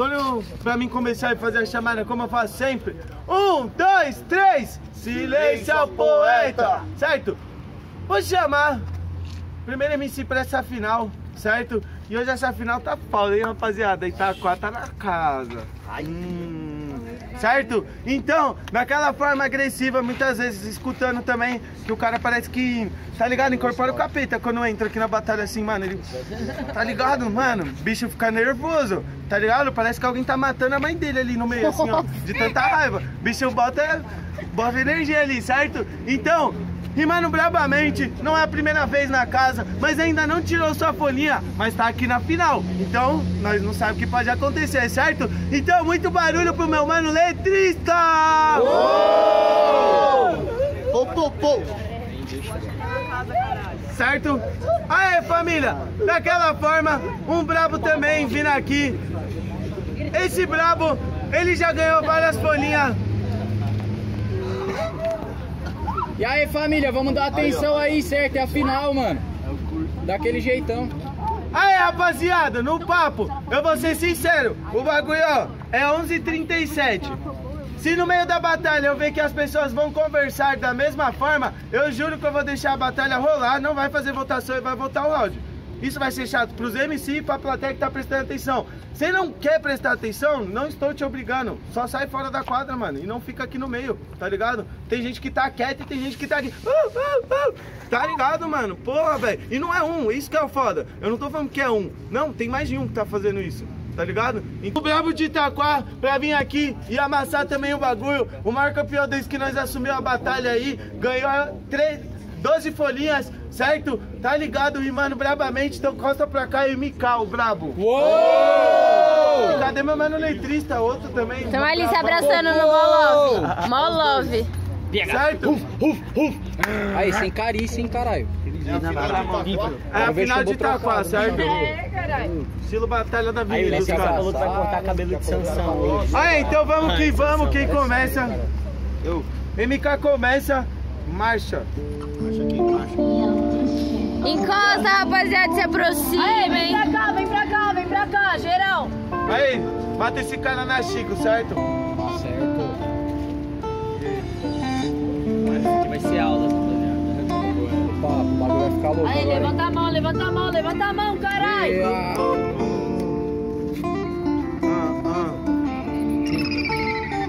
Quando eu, pra mim começar a fazer a chamada, como eu faço sempre, 1, 2, 3, silêncio ao poeta, certo? Vou chamar primeiro MC pra essa final, certo? E hoje essa final tá foda, hein, rapaziada? Itacoa tá na casa. Certo? Então, daquela forma agressiva, muitas vezes escutando também, que o cara parece que, tá ligado? Incorpora o capeta quando entra aqui na batalha assim, mano. Ele, tá ligado, mano? O bicho fica nervoso, tá ligado? Parece que alguém tá matando a mãe dele ali no meio, assim, ó, de tanta raiva. O bicho bota energia ali, certo? Então, rimando brabamente, não é a primeira vez na casa, mas ainda não tirou sua folhinha, mas tá aqui na final. Então, nós não sabemos o que pode acontecer, certo? Então, muito barulho pro meu mano Letrista! Oh! Oh, oh, oh. Certo? Aê, família! Daquela forma, um brabo também vindo aqui. Esse brabo, ele já ganhou várias folhinhas. E aí, família, vamos dar atenção aí, certo? É a final, mano. Daquele jeitão. Aí, rapaziada, no papo, eu vou ser sincero, o bagulho, ó, é 11h37. Se no meio da batalha eu ver que as pessoas vão conversar da mesma forma, eu juro que eu vou deixar a batalha rolar, não vai fazer votação e vai votar o áudio. Isso vai ser chato pros MC e pra plateia que tá prestando atenção. Você não quer prestar atenção? Não estou te obrigando. Só sai fora da quadra, mano. E não fica aqui no meio, tá ligado? Tem gente que tá quieta e tem gente que tá aqui. Tá ligado, mano? Porra, velho. E não é um, isso que é o foda. Eu não tô falando que é um. Não, tem mais de um que tá fazendo isso, tá ligado? O brabo de Itacoa pra vir aqui e amassar também o bagulho. O maior campeão desde que nós assumimos a batalha aí, ganhou 12 folhinhas, certo? Tá ligado, rimando brabamente, então costa pra cá e MK, o brabo. Uou! Cadê meu mano Letrista? Outro também. Estão ali se abraçando no Molove. Molove. Certo? Aí, sem carícia, hein, caralho. É a final de Itacoa, certo? É, caralho. Estilo batalha da vida dos caras. Aí falou que vai cortar cabelo de Sansão hoje. Aí, então vamos que vamos, quem começa? MK começa, marcha. Encosta, rapaziada, se aproxima. Aê, vem, hein? Pra cá, vem pra cá, vem pra cá, geral. Aí, bata esse cara na Chico, certo? Certo. Aqui vai ser aula. O bagulho vai ficar louco. Aí, levanta a mão, levanta a mão, levanta a mão, caralho. Yeah.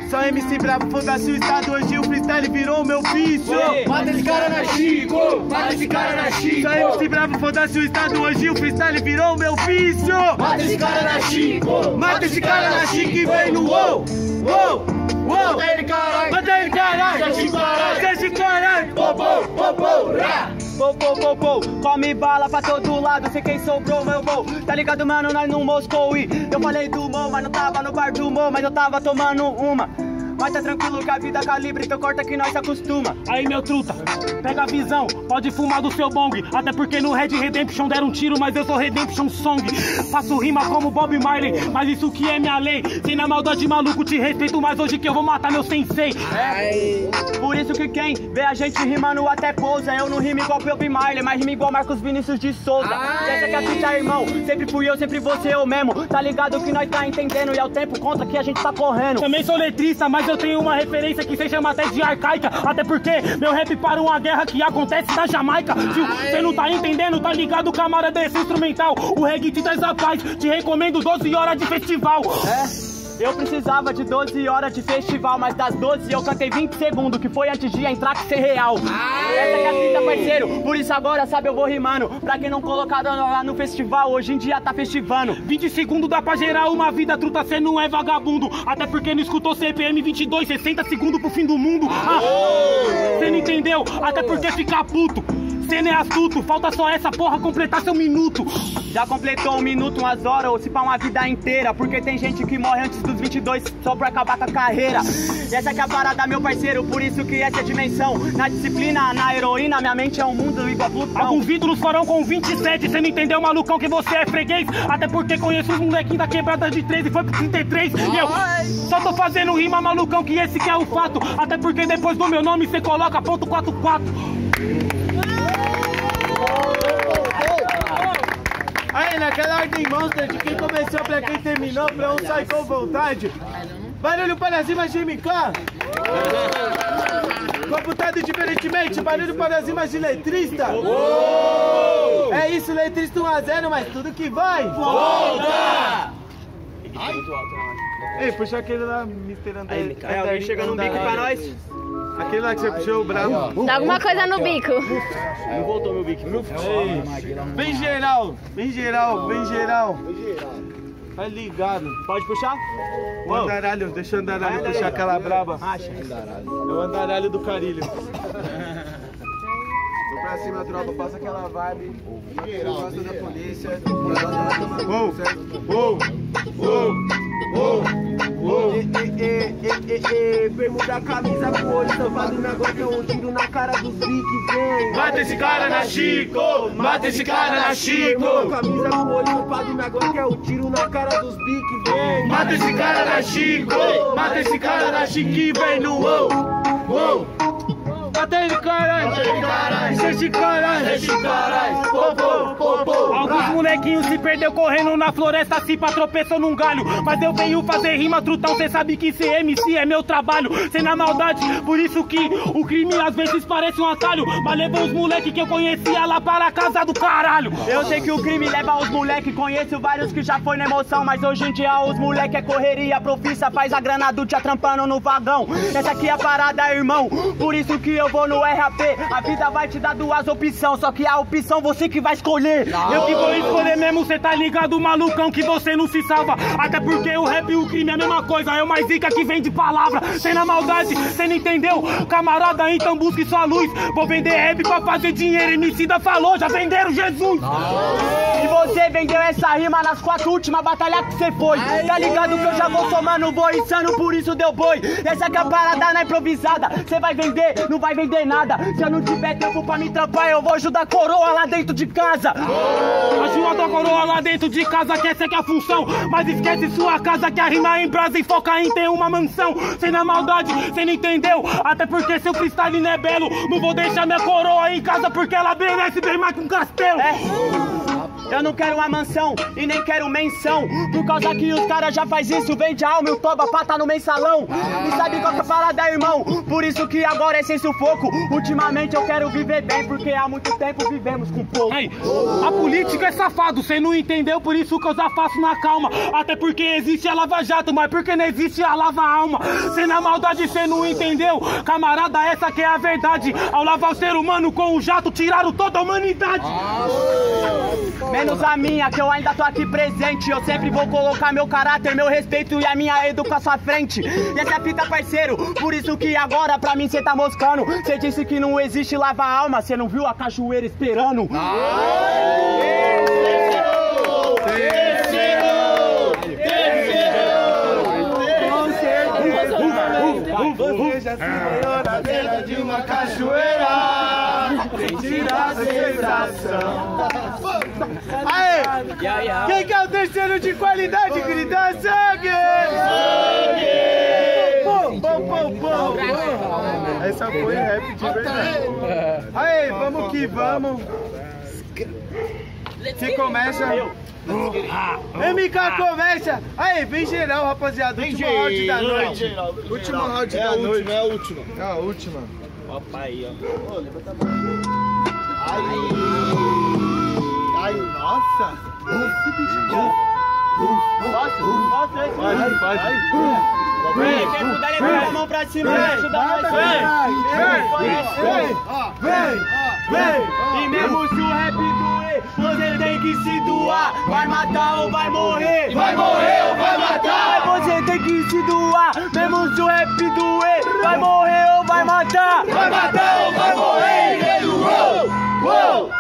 Só MC brabo, foda-se o estado, hoje o freestyle virou meu vício. Mata esse cara na Chico, mata esse cara na Chico. Só MC brabo, foda-se o estado, hoje o freestyle virou meu vício. Mata esse cara na Chico, mata esse cara na Chico e vem no wow, wow, wow. Mata ele caralho, mata ele caralho. Deixa de caralho, popô, popô, rá. Pou, pou, pou, pou, come bala pra todo lado, sei quem sobrou, meu bom. Tá ligado, mano, nós não Moscou e eu falei do Mo, mas não tava no bar do Mo, mas eu tava tomando uma. Mas tá tranquilo que a vida calibre, então corta que nós se acostuma. Aí, meu truta, pega a visão, pode fumar do seu bong. Até porque no Red Redemption deram um tiro, mas eu sou Redemption Song. Faço rima como Bob Marley, mas isso que é minha lei. Sem na maldade, maluco, te respeito, mas hoje que eu vou matar meu sensei. Por isso que quem vê a gente rimando até pousa. Eu não rimo igual Bob Marley, mas rimo igual Marcos Vinícius de Souza. Essa que é a fita, irmão, sempre fui eu, sempre vou ser eu mesmo. Tá ligado que nós tá entendendo e é o tempo contra que a gente tá correndo. Também sou letrista, mas eu tenho uma referência que se chama até de arcaica. Até porque meu rap para uma guerra que acontece na Jamaica. Tio, você não tá entendendo, tá ligado, camarada, esse instrumental. O reggae te traz a paz, te recomendo 12 horas de festival. Eu precisava de 12 horas de festival, mas das 12 eu cantei 20 segundos, que foi antes de entrar que ser real. Essa que é a fita, parceiro, por isso agora, sabe, eu vou rimando. Pra quem não colocaram lá no festival, hoje em dia tá festivando. 20 segundos dá pra gerar uma vida, truta, cê não é vagabundo. Até porque não escutou CPM 22, 60 segundos pro fim do mundo. Cê não entendeu, até porque fica puto. Cê não é astuto, falta só essa porra completar seu minuto. Já completou um minuto, umas horas, ou se pá uma vida inteira. Porque tem gente que morre antes dos 22 só pra acabar com a carreira. E essa que é a parada, meu parceiro, por isso que essa é a dimensão. Na disciplina, na heroína, minha mente é um mundo igual a Plutão. Alguns ídolos farão com 27, cê não entendeu, malucão, que você é freguês. Até porque conheço os molequinhos da quebrada de 13 e foi pro 33. E eu só tô fazendo rima, malucão, que esse que é o fato. Até porque depois do meu nome cê coloca ponto 44. Aê, vai naquela ordem monstra de quem começou pra quem terminou, pra um sair com vontade. Barulho para cima de MK. Computado diferentemente, barulho para cima de Letrista. É isso, Letrista 1 a 0, mas tudo que vai volta! Ei, puxa aquele lá, Mr. André. É, alguém chega no bico pra nós. Aquele lá que você puxou o brabo. Dá alguma coisa no bico. Não voltou meu bico. Bem geral, bem geral, bem geral. Tá ligado. Pode puxar? O andaralho, deixa o andaralho puxar aquela braba. Acha? É o andaralho do carilho. Vou pra cima, tropa, passa aquela vibe. Gosta da polícia. Permuta a camisa com o olho tampado na gota, um tiro na cara dos biques, vem. Mata esse cara na Chico, mata esse cara na Chico. Camisa com o olho tampado na gota, um tiro na cara dos biques, vem. Mata esse cara na Chico, mata esse cara na Chique, vem no wow, wow. Mata ele, caralho, deixa de caralho, deixa de caralho, popô, popô. Alguns molequinhos se perdeu correndo na floresta, se pá, tropeçou num galho. Mas eu venho fazer rima, Trutão, cê sabe que ser MC é meu trabalho. Cê na maldade, por isso que o crime às vezes parece um atalho. Mas levou os moleque que eu conhecia lá para a casa do caralho. Eu sei que o crime leva os moleque, conheço vários que já foi na emoção. Mas hoje em dia os moleque é correria, profissa, faz a grana do tia trampando no vagão. Essa aqui é a parada, irmão, por isso que eu vou no RAP, a vida vai te dar duas opções, só que a opção você que vai escolher. Não. Eu que vou escolher mesmo, cê tá ligado, malucão, que você não se salva. Até porque o rap e o crime é a mesma coisa, é uma zica que vem de palavra. Cê na maldade, cê não entendeu? Camarada, então busque sua luz. Vou vender rap pra fazer dinheiro, Emicida falou, já venderam Jesus. Não. E você vendeu essa rima nas 4 últimas batalhas que você foi. Ai, tá ligado que eu já vou somando, vou insano, por isso deu boi. Essa que é a parada na improvisada, cê vai vender, não vai vender. Vender nada, se eu não tiver tempo pra me trampar, eu vou ajudar a coroa lá dentro de casa. Ajuda a coroa lá dentro de casa, que essa que é a função. Mas esquece sua casa, que a rima em brasa e foca em ter uma mansão. Cê na maldade, cê não entendeu? Até porque seu freestyle não é belo. Não vou deixar minha coroa em casa, porque ela merece bem mais que um castelo. Eu não quero uma mansão e nem quero menção, por causa que os caras já faz isso, vende alma e o toba pra tá no mensalão. E sabe qual que é a parada, irmão? Por isso que agora é sem sufoco. Ultimamente eu quero viver bem, porque há muito tempo vivemos com pouco. Ei, a política é safado, cê não entendeu, por isso que eu já faço na calma. Até porque existe a Lava Jato, mas porque não existe a Lava Alma. Cê na maldade, cê não entendeu? Camarada, essa que é a verdade. Ao lavar o ser humano com o jato, tiraram toda a humanidade. Menos a minha, que eu ainda tô aqui presente. Eu sempre vou colocar meu caráter, meu respeito e a minha educação à frente. E essa fita, parceiro, por isso que agora pra mim cê tá moscando. Cê disse que não existe lava alma, cê não viu a cachoeira esperando. Você já se ganhou na beira de uma cachoeira, sem tirar a sensação. Aê! Quem que é o terceiro de qualidade? Grita sangue! Sangue! Pum, pum, pum, pum, pum. Essa foi rap de verdade. Aê, vamos que vamos. Que começa... MK começa! Aê, bem geral, rapaziada. Último round da noite. Último round da noite. É a última. É a última. Opa aí, ó. Ô, levanta a mão. Aí! Ai, nossa! Esse bicho é... Nossa, esse bicho! Vai! Quer mudar, levantar a mão pra cima, vai ajudar nós! Vem! E mesmo se o rap doer, você tem que se doar! Vai matar ou vai morrer! Vai morrer ou vai matar! Você tem que se doar, mesmo se o rap doer, vai morrer ou vai matar! Vai matar ou vai morrer! Uou! Uou!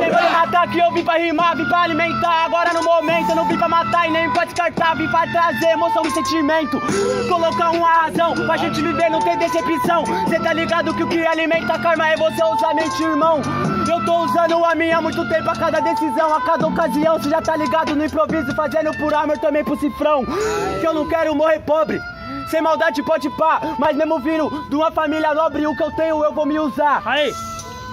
Vim pra matar que eu vim pra rimar, vim pra alimentar. Agora no momento eu não vim pra matar e nem pra descartar. Vim pra trazer emoção e sentimento, colocar uma razão pra gente viver, não ter decepção. Cê tá ligado que o que alimenta a karma é você usar a mente, irmão. Eu tô usando a minha há muito tempo, a cada decisão, a cada ocasião. Cê já tá ligado no improviso, fazendo por arma, eu também pro cifrão. Que eu não quero morrer pobre, sem maldade pode pá, mas mesmo vindo de uma família nobre, o que eu tenho eu vou me usar. Aí!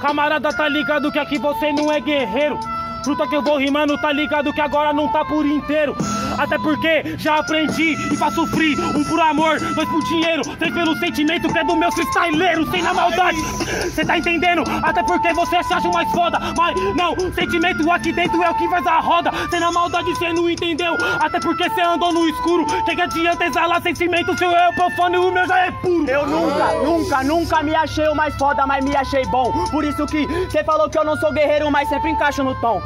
Camarada, tá ligado que aqui você não é guerreiro. Fruta que eu vou rimando, tá ligado que agora não tá por inteiro. Até porque já aprendi e faço free. Um por amor, dois por dinheiro, três pelo sentimento, que é do meu freestyleiro. Sem na maldade, cê tá entendendo? Até porque você se acha mais foda, mas não, sentimento aqui dentro é o que faz a roda. Sem na maldade, cê não entendeu. Até porque cê andou no escuro. Que adianta exalar sentimento, seu eu profano e o meu já é puro. Eu nunca me achei o mais foda, mas me achei bom. Por isso que cê falou que eu não sou guerreiro, mas sempre encaixo no tom.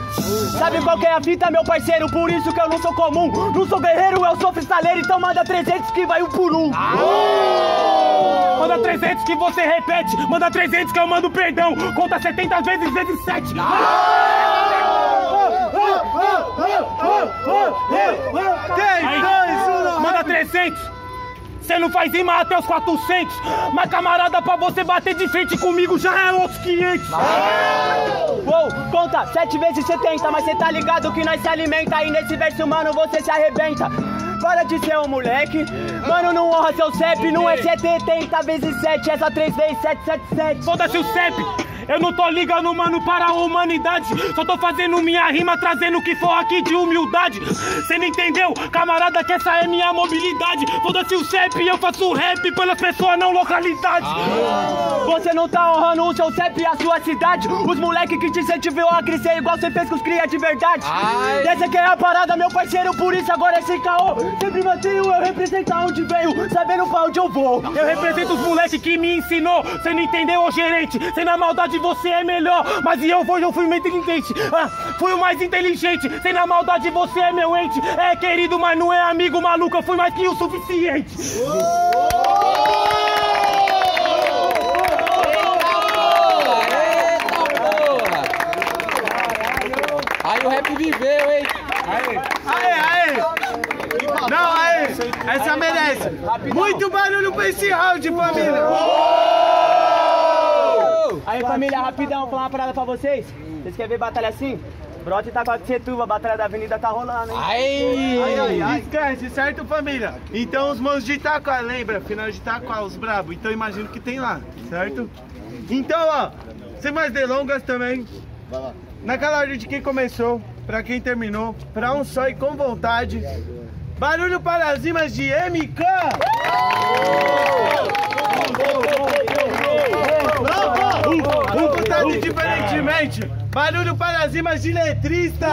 Sabe qual que é a fita, meu parceiro? Por isso que eu não sou comum. Não sou guerreiro, eu sou freestyleiro, então manda 300 que vai um por um. Oh! Manda 300 que você repete, manda 300 que eu mando perdão. Conta 70 vezes, vezes 7. Manda 300. Você não faz rima até os 400. Mas camarada, pra você bater de frente comigo já é outros 500. Uou, conta 7 vezes 70. Mas cê tá ligado que nós se alimenta. E nesse verso, mano, você se arrebenta. Para de ser um moleque. Mano, não honra seu CEP. Não é 70 vezes 7. É só 3 vezes 777. Foda-se o CEP. Eu não tô ligando, mano, para a humanidade. Só tô fazendo minha rima, trazendo o que for aqui de humildade. Cê não entendeu, camarada, que essa é minha mobilidade. Foda-se o CEP, eu faço rap pelas pessoas, não localidade. Você não tá honrando o seu CEP e a sua cidade. Os moleque que te incentivou a crescer igual cê fez com os cria de verdade. Essa que é a parada, meu parceiro, por isso agora é sem caô. Sempre mantenho, eu represento aonde veio, sabendo pra onde eu vou. Eu represento os moleque que me ensinou. Cê não entendeu, ô gerente, cê na maldade você é melhor, mas eu fui meio inteligente, fui o mais inteligente. Sem na maldade você é meu ente, é querido, mas não é amigo, maluco, eu fui mais que o suficiente. Aí o rap viveu, hein? Não, aí, essa merece. Muito barulho pra esse round, família. Aí, família, rapidão, vou falar uma parada pra vocês. Vocês querem ver batalha assim? Brota Itacoa de Setuba, a batalha da avenida tá rolando, hein? Esquece, certo, família? Então, os manos de Itacoa, lembra? Final de Itacoa, os brabos. Então, imagino que tem lá, certo? Então, ó, sem mais delongas também. Naquela hora de quem começou, pra quem terminou, pra um só e com vontade. Barulho para as rimas de MK! Diferentemente, barulho para as rimas de Letrista!